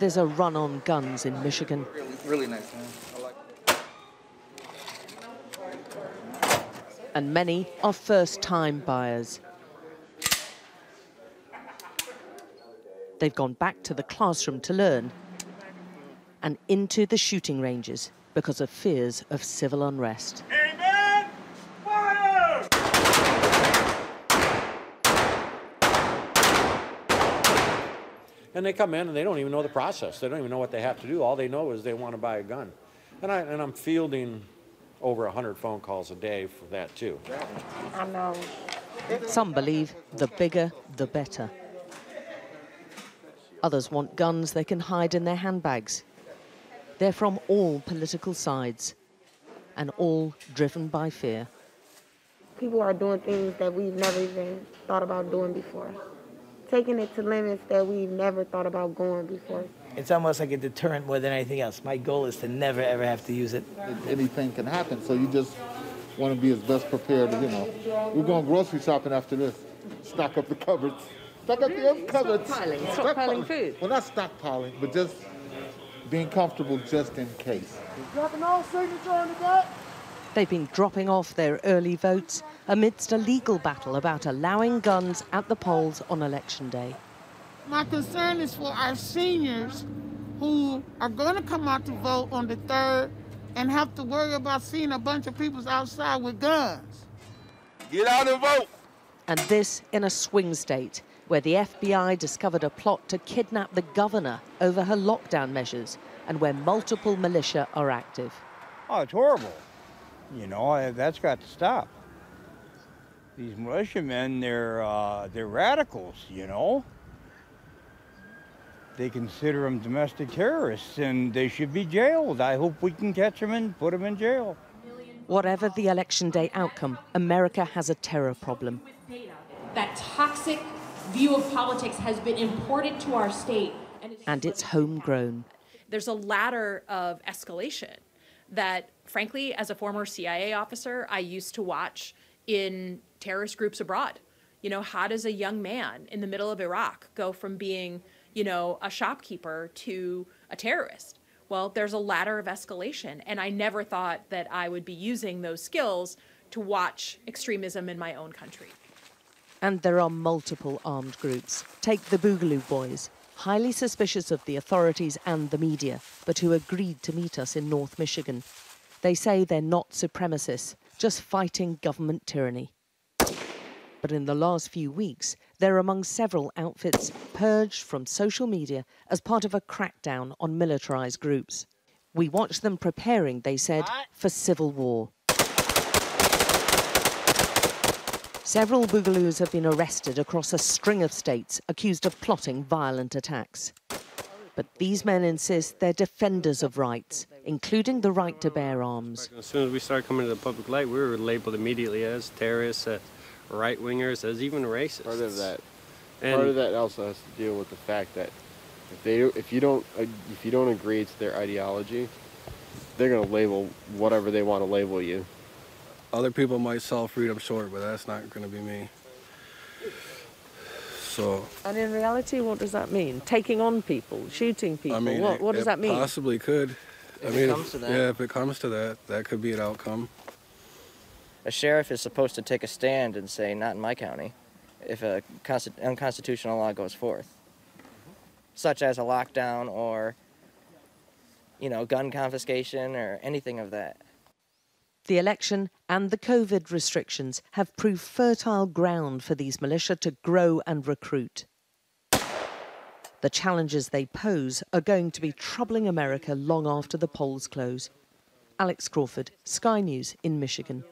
There's a run on guns in Michigan. Really nice, man. I like it. And many are first-time buyers. They've gone back to the classroom to learn and into the shooting ranges because of fears of civil unrest. Amen! Fire! And they come in and they don't even know the process. They don't even know what they have to do. All they know is they want to buy a gun. And I'm fielding over 100 phone calls a day for that too. I know. Some believe the bigger, the better. Others want guns they can hide in their handbags. They're from all political sides and all driven by fear. People are doing things that we've never even thought about doing before, taking it to limits that we've never thought about going before. It's almost like a deterrent more than anything else. My goal is to never, ever have to use it. Anything can happen, so you just want to be as best prepared, you know. We're going grocery shopping after this, stock up the cupboards. Stockpiling food. Well, not stockpiling, but just being comfortable just in case. Dropping all signature on the back. They've been dropping off their early votes amidst a legal battle about allowing guns at the polls on election day. My concern is for our seniors who are going to come out to vote on the 3rd and have to worry about seeing a bunch of people outside with guns. Get out and vote. And this in a swing state, where the FBI discovered a plot to kidnap the governor over her lockdown measures and where multiple militia are active. Oh, it's horrible. You know, that's got to stop. These militiamen, they're radicals, you know. They consider them domestic terrorists and they should be jailed. I hope we can catch them and put them in jail. Whatever the election day outcome, America has a terror problem. That toxic view of politics has been imported to our state. And it's homegrown. There's a ladder of escalation that, frankly, as a former CIA officer, I used to watch in terrorist groups abroad. You know, how does a young man in the middle of Iraq go from being, you know, a shopkeeper to a terrorist? Well, there's a ladder of escalation, and I never thought that I would be using those skills to watch extremism in my own country. And there are multiple armed groups. Take the Boogaloo Boys, highly suspicious of the authorities and the media, but who agreed to meet us in North Michigan. They say they're not supremacists, just fighting government tyranny. But in the last few weeks, they're among several outfits purged from social media as part of a crackdown on militarized groups. We watched them preparing, they said, for civil war. Several Boogaloos have been arrested across a string of states accused of plotting violent attacks. But these men insist they're defenders of rights, including the right to bear arms. As soon as we started coming to the public light, we were labeled immediately as terrorists, as right-wingers, as even racists. Part of that also has to deal with the fact that if you don't agree to their ideology, they're going to label whatever they want to label you. Other people might sell freedom short, but that's not going to be me. So. And in reality, what does that mean? Taking on people, shooting people, I mean, what does that mean? Possibly could. I mean, if it comes to that. Yeah, if it comes to that, that could be an outcome. A sheriff is supposed to take a stand and say, not in my county, if an unconstitutional law goes forth, such as a lockdown or, you know, gun confiscation or anything of that. The election and the COVID restrictions have proved fertile ground for these militia to grow and recruit. The challenges they pose are going to be troubling America long after the polls close. Alex Crawford, Sky News in Michigan.